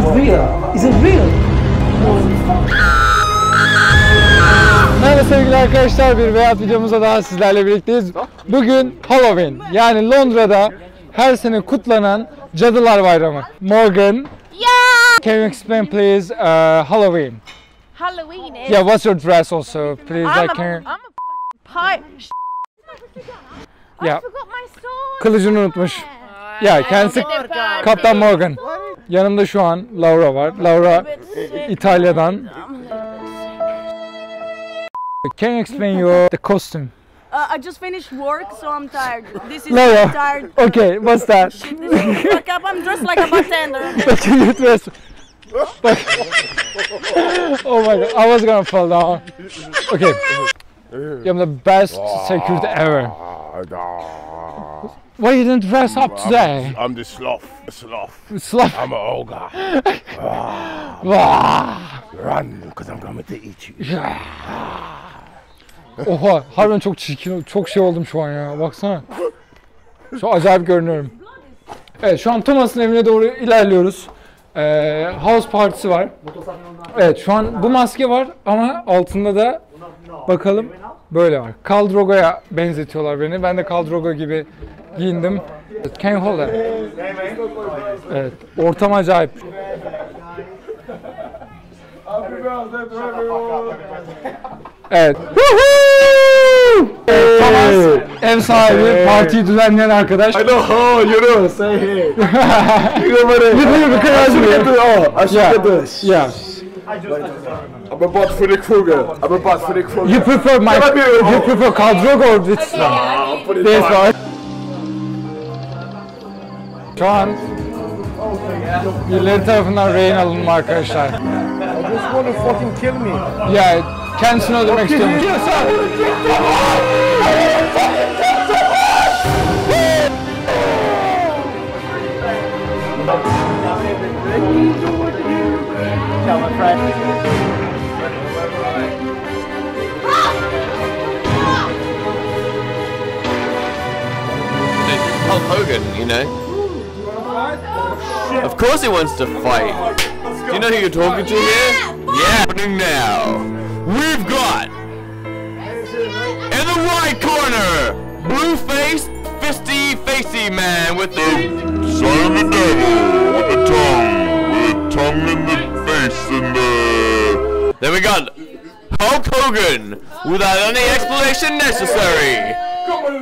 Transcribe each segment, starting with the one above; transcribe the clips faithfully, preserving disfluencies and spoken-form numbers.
not real. Is it real? Merhaba sevgili arkadaşlar, bir Beyat videomuza daha sizlerle birlikteyiz. Bugün Halloween, yani Londra'da her sene kutlanan Cadılar Bayramı. Morgan, yeah. Can you explain please uh, Halloween? Halloween is... Yeah, what's your dress also? Please, I'm like, a, can... I'm a pipe. Yeah. I forgot my sword. Kılıcını unutmuş. Ya yeah, kendisi Kaptan Morgan. Yanımda şu an Laura var. Laura İtalya'dan. Can you explain your the costume? Uh, I just finished work, so I'm tired. This is Laura. Tired. Okay, what's that? Fuck up, I'm dressed like a bartender. You dress. Oh my god, I was gonna fall down. Okay. I'm the best security ever. Why you didn't dress up today? I'm, I'm the sloth. The sloth. The sloth. I'm an ogre. ah, ah. Run, because I'm going to eat you. Oha, harbiden çok çirkin, çok şey oldum şu an ya. Baksana. Şu acayip görünüyorum. Evet, şu an Thomas'ın evine doğru ilerliyoruz. Ee, house partisi var. Evet, şu an bu maske var ama altında da bakalım böyle var. Khal Drogo'ya benzetiyorlar beni. Ben de Khal Drogo gibi giyindim. Can you hold that? Evet, ortam acayip. Evet. Thomas, ev sahibi, partiyi düzenleyen arkadaş. I know how you know, say hey. You know what I mean? I should do this. Yeah. I'm about Felix Krüger. I'm about Felix Krüger. You prefer my... You prefer Khal Drogo or this? Nah, I'm pretty fine. Şu an birileri tarafından rehin alınma arkadaşlar. I just want to fucking kill me. Yeah, kendisini öldürmek istiyormuş. Hulk Hogan, you know. Of course he wants to fight. Do you know who you're talking to here? Yeah, happening now. We've got in the right corner, blue-faced, fisty, facey man with the son of the devil, with the tongue, with the tongue in the face and the. Then we got Hulk Hogan, without any explanation necessary.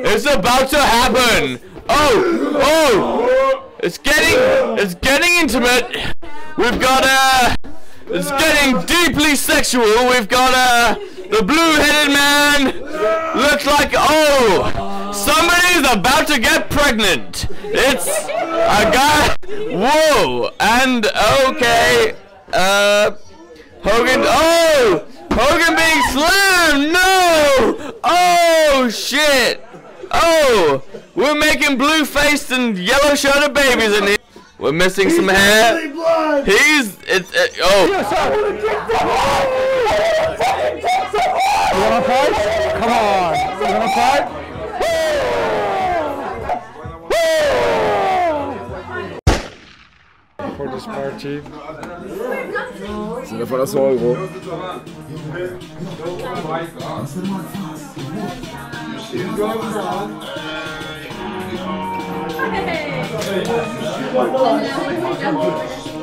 It's about to happen. Oh, oh. It's getting, it's getting intimate. We've got a, uh, it's getting deeply sexual. We've got a, uh, the blue-headed man looks like, oh, somebody's about to get pregnant. It's a guy. Whoa, and okay, uh, Hogan. Oh, Hogan being slammed. No. Oh shit. Oh, we're making blue-faced and yellow-shirted babies in here. We're missing He's some hair. He's it's it, oh. You wanna fight? Come on. You wanna fight? Woo! Woo! For this party. Sing for us all, bro. Hey, the man falls like a plane for the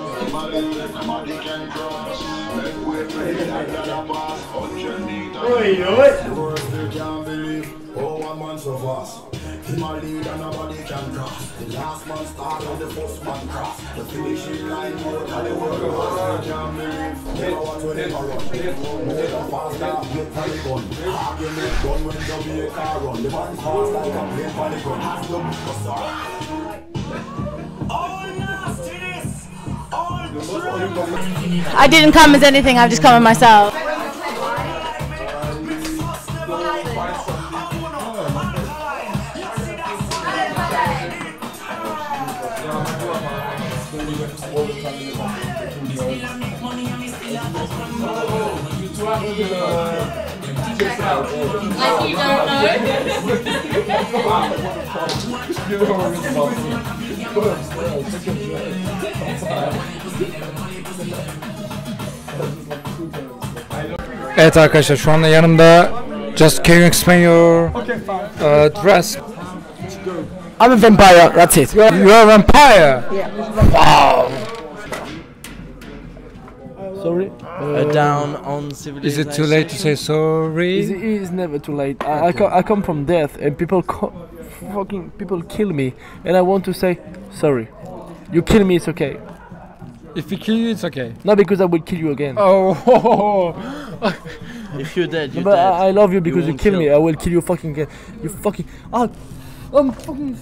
gun, has no for sorrow. All nastiness, all truth. I didn't come as anything, I've just come as myself. Like you don't know. Evet arkadaşlar, şu anda yanımda Just can you explain your uh, dress? I'm a vampire, that's it. You're, you're a vampire? Yeah. Wow! Sorry? Uh, down on civilization. Is it too late to say sorry? Is it is never too late. I, I, come, I come from death and people fucking people kill me and I want to say sorry. You kill me, it's okay. If we kill you, it's okay. Not because I will kill you again. Oh! If you're dead, you're but dead. I, I love you because you, you kill, kill me. I will kill you fucking again. You fucking. I'll, I'm fucking.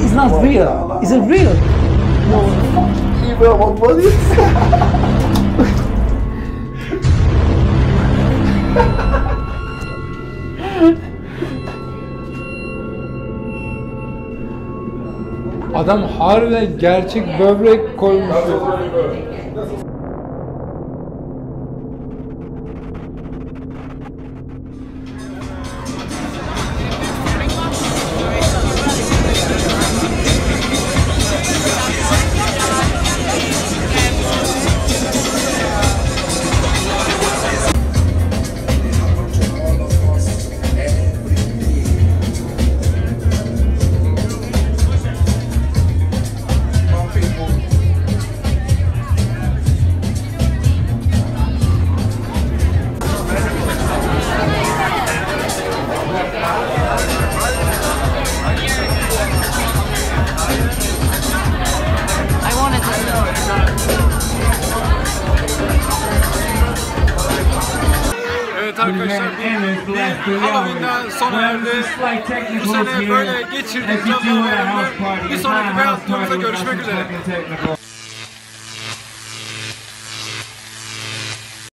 It's not real. Is it real? No. Evil, what was it? Adam harbiden gerçek böbrek koymuş. Arkadaşlar bu bir Halloween'den sona erdi. Bu sene böyle geçirdik. Bir sonraki Beyaz Top'ta görüşmek üzere.